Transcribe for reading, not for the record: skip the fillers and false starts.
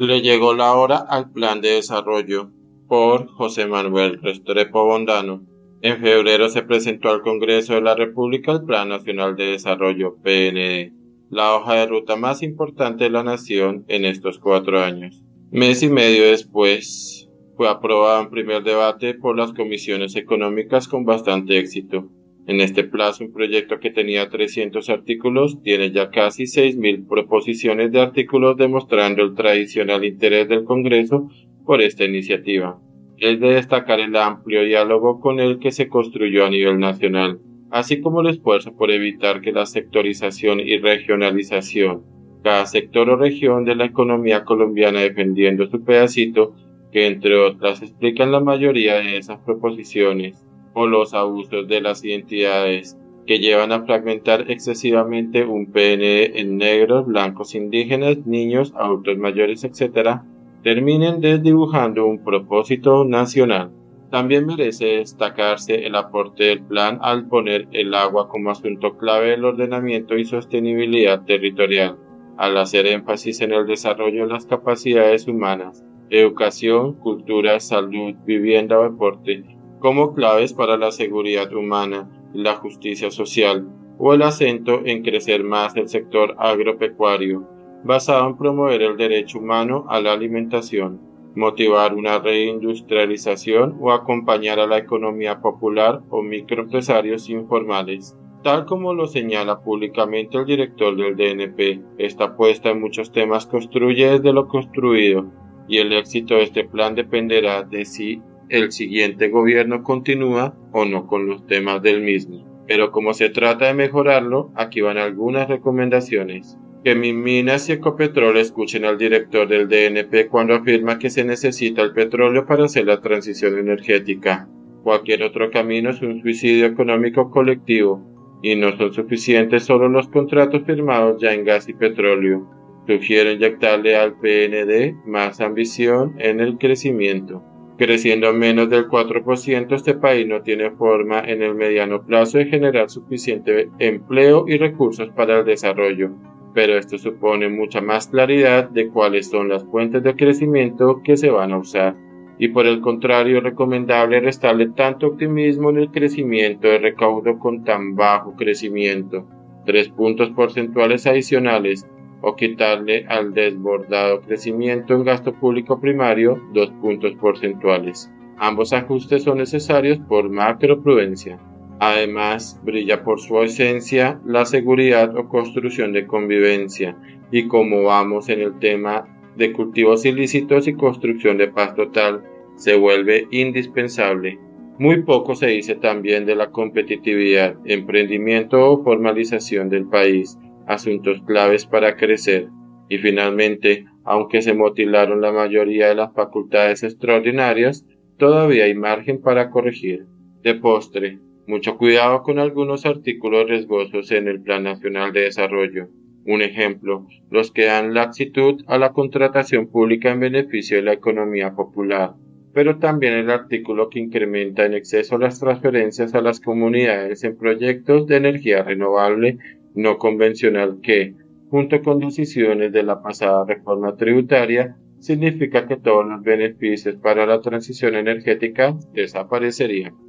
Le llegó la hora al Plan de Desarrollo por José Manuel Restrepo Abondano. En febrero se presentó al Congreso de la República el Plan Nacional de Desarrollo, PND, la hoja de ruta más importante de la nación en estos 4 años. Mes y medio después, fue aprobado en primer debate por las comisiones económicas con bastante éxito. En este plazo, un proyecto que tenía 300 artículos tiene ya casi 6.000 proposiciones de artículos, demostrando el tradicional interés del Congreso por esta iniciativa. Es de destacar el amplio diálogo con el que se construyó a nivel nacional, así como el esfuerzo por evitar que la sectorización y regionalización, cada sector o región de la economía colombiana defendiendo su pedacito, que entre otras explican la mayoría de esas proposiciones, o los abusos de las identidades que llevan a fragmentar excesivamente un PND en negros, blancos, indígenas, niños, adultos mayores, etc., terminen desdibujando un propósito nacional. También merece destacarse el aporte del plan al poner el agua como asunto clave del ordenamiento y sostenibilidad territorial, al hacer énfasis en el desarrollo de las capacidades humanas, educación, cultura, salud, vivienda o deporte, como claves para la seguridad humana, la justicia social o el acento en crecer más el sector agropecuario, basado en promover el derecho humano a la alimentación, motivar una reindustrialización o acompañar a la economía popular o microempresarios informales. Tal como lo señala públicamente el director del DNP, esta apuesta en muchos temas construye desde lo construido, y el éxito de este plan dependerá de si el siguiente gobierno continúa o no con los temas del mismo. Pero como se trata de mejorarlo, aquí van algunas recomendaciones. Que Minas y Ecopetrol escuchen al director del DNP cuando afirma que se necesita el petróleo para hacer la transición energética. Cualquier otro camino es un suicidio económico colectivo, y no son suficientes solo los contratos firmados ya en gas y petróleo. Sugiero inyectarle al PND más ambición en el crecimiento. Creciendo menos del 4%, este país no tiene forma en el mediano plazo de generar suficiente empleo y recursos para el desarrollo, pero esto supone mucha más claridad de cuáles son las fuentes de crecimiento que se van a usar, y por el contrario es recomendable restarle tanto optimismo en el crecimiento de recaudo con tan bajo crecimiento, 3 puntos porcentuales adicionales, o quitarle al desbordado crecimiento en gasto público primario 2 puntos porcentuales. Ambos ajustes son necesarios por macroprudencia. Además, brilla por su ausencia la seguridad o construcción de convivencia, y como vamos en el tema de cultivos ilícitos y construcción de paz total, se vuelve indispensable. Muy poco se dice también de la competitividad, emprendimiento o formalización del país, asuntos claves para crecer. Y finalmente, aunque se mutilaron la mayoría de las facultades extraordinarias, todavía hay margen para corregir. De postre, mucho cuidado con algunos artículos riesgosos en el Plan Nacional de Desarrollo. Un ejemplo, los que dan laxitud a la contratación pública en beneficio de la economía popular, pero también el artículo que incrementa en exceso las transferencias a las comunidades en proyectos de energía renovable no convencional que, junto con decisiones de la pasada reforma tributaria, significa que todos los beneficios para la transición energética desaparecerían.